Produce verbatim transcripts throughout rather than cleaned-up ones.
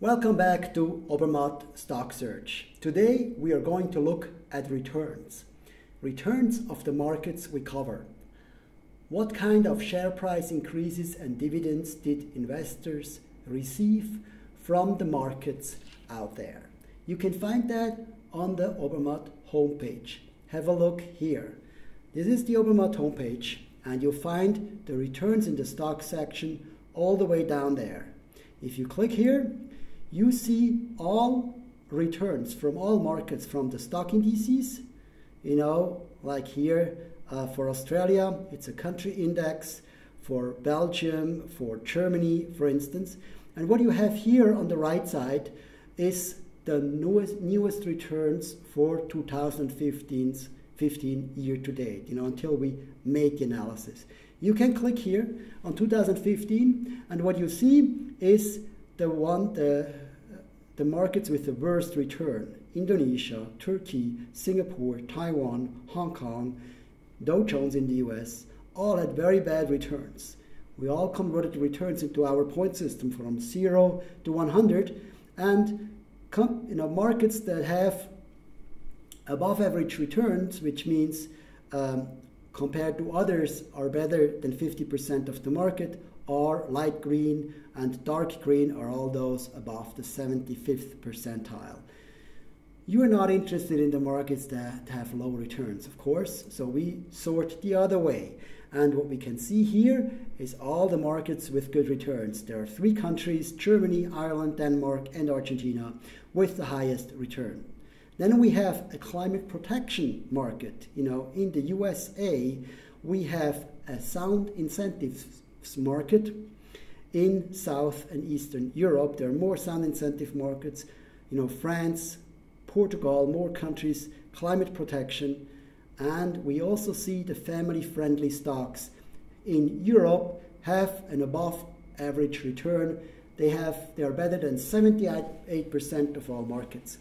Welcome back to Obermatt Stock Search. Today we are going to look at returns. Returns of the markets we cover. What kind of share price increases and dividends did investors receive from the markets out there? You can find that on the Obermatt homepage. Have a look here. This is the Obermatt homepage and you'll find the returns in the stock section all the way down there. If you click here, you see all returns from all markets, from the stock indices, you know, like here uh, for Australia, it's a country index, for Belgium, for Germany, for instance. And what you have here on the right side is the newest, newest returns for two thousand fifteen year to date, you know, until we made the analysis. You can click here on two thousand fifteen, and what you see is the one, the, the markets with the worst return: Indonesia, Turkey, Singapore, Taiwan, Hong Kong, Dow Jones in the U S, all had very bad returns. We all converted the returns into our point system from zero to one hundred, and com you know, markets that have above average returns, which means um, compared to others are better than fifty percent of the market, or light green and dark green are all those above the seventy-fifth percentile. You are not interested in the markets that have low returns, of course, so we sort the other way. And what we can see here is all the markets with good returns. There are three countries, Germany, Ireland, Denmark, and Argentina, with the highest return. Then we have a climate protection market. You know, in the U S A, we have a sound incentives market. In South and Eastern Europe, there are more sound incentive markets, you know, France, Portugal, more countries, climate protection. And we also see the family-friendly stocks in Europe have an above average return. They have, they are better than seventy-eight percent of all markets.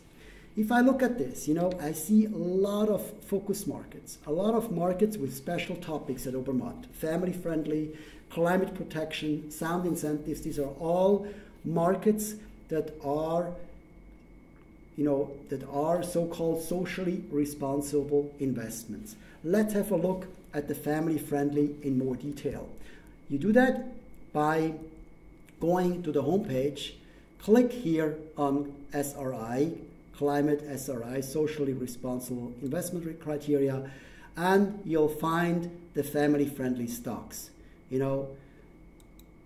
If I look at this, you know, I see a lot of focus markets, a lot of markets with special topics at Obermatt: family-friendly, climate protection, sound incentives. These are all markets that are, you know, that are so-called socially responsible investments. Let's have a look at the family-friendly in more detail. You do that by going to the homepage, click here on S R I, Climate S R I, Socially Responsible Investment Criteria, and you'll find the family-friendly stocks. You know,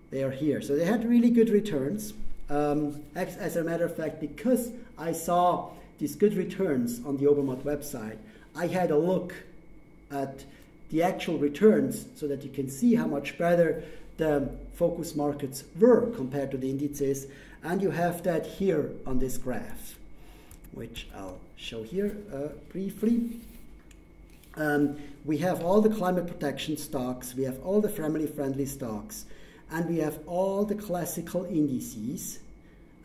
they are here. So they had really good returns. Um, as, as a matter of fact, because I saw these good returns on the Obermatt website, I had a look at the actual returns so that you can see how much better the focus markets were compared to the indices. And you have that here on this graph, which I'll show here uh, briefly. Um, we have all the climate protection stocks, we have all the family-friendly stocks, and we have all the classical indices,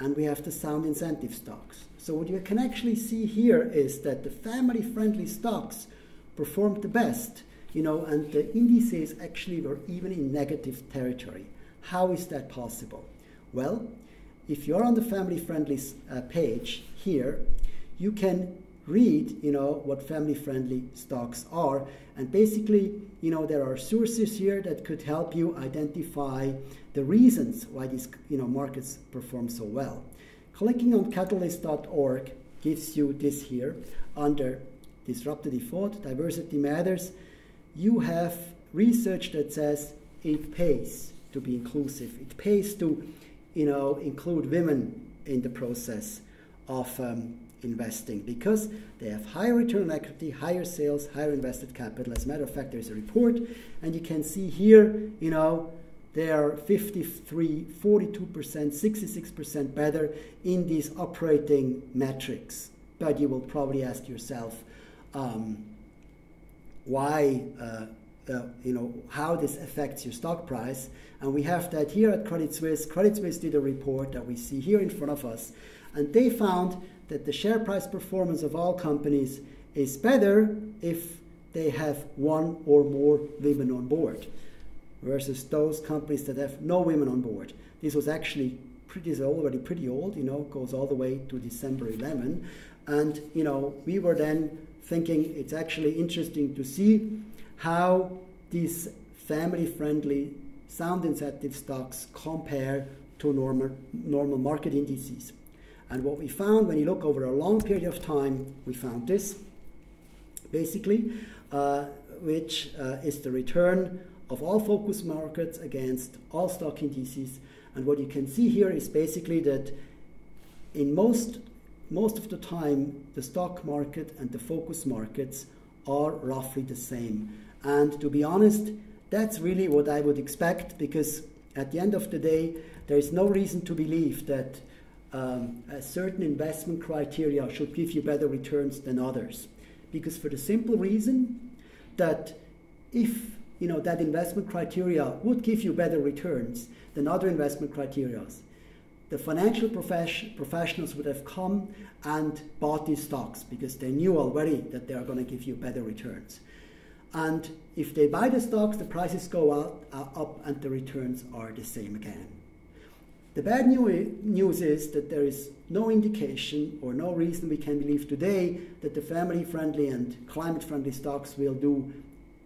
and we have the sound incentive stocks. So what you can actually see here is that the family-friendly stocks performed the best, you know, and the indices actually were even in negative territory. How is that possible? Well, if you're on the family-friendly uh, page here, you can read, you know, what family-friendly stocks are. And basically, you know, there are sources here that could help you identify the reasons why these, you know, markets perform so well. Clicking on catalyst dot org gives you this here. Under Disrupt the Default, Diversity Matters, you have research that says it pays to be inclusive. It pays to, you know, include women in the process of um, investing, because they have higher return on equity, higher sales, higher invested capital. As a matter of fact, there's a report, and you can see here, you know, they are fifty-three, forty-two percent, sixty-six percent better in these operating metrics. But you will probably ask yourself um, why, uh, uh, you know, how this affects your stock price. And we have that here at Credit Suisse. Credit Suisse did a report that we see here in front of us, and they found that the share price performance of all companies is better if they have one or more women on board versus those companies that have no women on board. This was actually pretty is already pretty old, you know, goes all the way to December eleventh. And, you know, we were then thinking it's actually interesting to see how these family-friendly sound incentive stocks compare to normal, normal market indices. And what we found, when you look over a long period of time, we found this, basically, uh, which uh, is the return of all focus markets against all stock indices. And what you can see here is basically that in most, most of the time, the stock market and the focus markets are roughly the same. And to be honest, that's really what I would expect, because at the end of the day, there is no reason to believe that um, a certain investment criteria should give you better returns than others. Because for the simple reason that if you know that investment criteria would give you better returns than other investment criteria, the financial profes- professionals would have come and bought these stocks because they knew already that they are going to give you better returns. And if they buy the stocks, the prices go out, uh, up and the returns are the same again. The bad new news is that there is no indication or no reason we can believe today that the family-friendly and climate-friendly stocks will do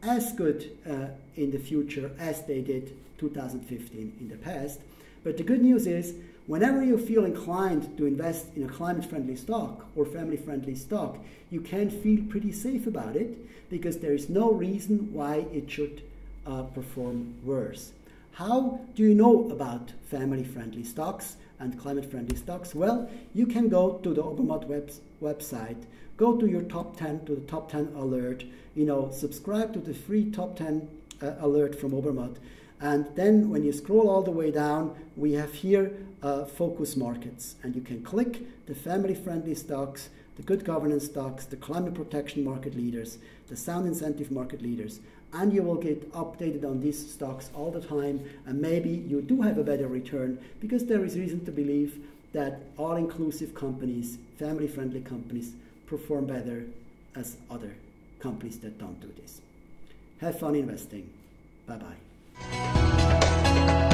as good uh, in the future as they did two thousand fifteen in the past. But the good news is, whenever you feel inclined to invest in a climate-friendly stock or family-friendly stock, you can feel pretty safe about it because there is no reason why it should uh, perform worse. How do you know about family-friendly stocks and climate-friendly stocks? Well, you can go to the Obermatt web website, go to your top ten, to the top ten alert, you know, subscribe to the free top ten uh, alert from Obermatt. And then when you scroll all the way down, we have here uh, focus markets. And you can click the family-friendly stocks, the good governance stocks, the climate protection market leaders, the sound incentive market leaders, and you will get updated on these stocks all the time. And maybe you do have a better return because there is reason to believe that all-inclusive companies, family-friendly companies, perform better as other companies that don't do this. Have fun investing. Bye-bye. Thank you.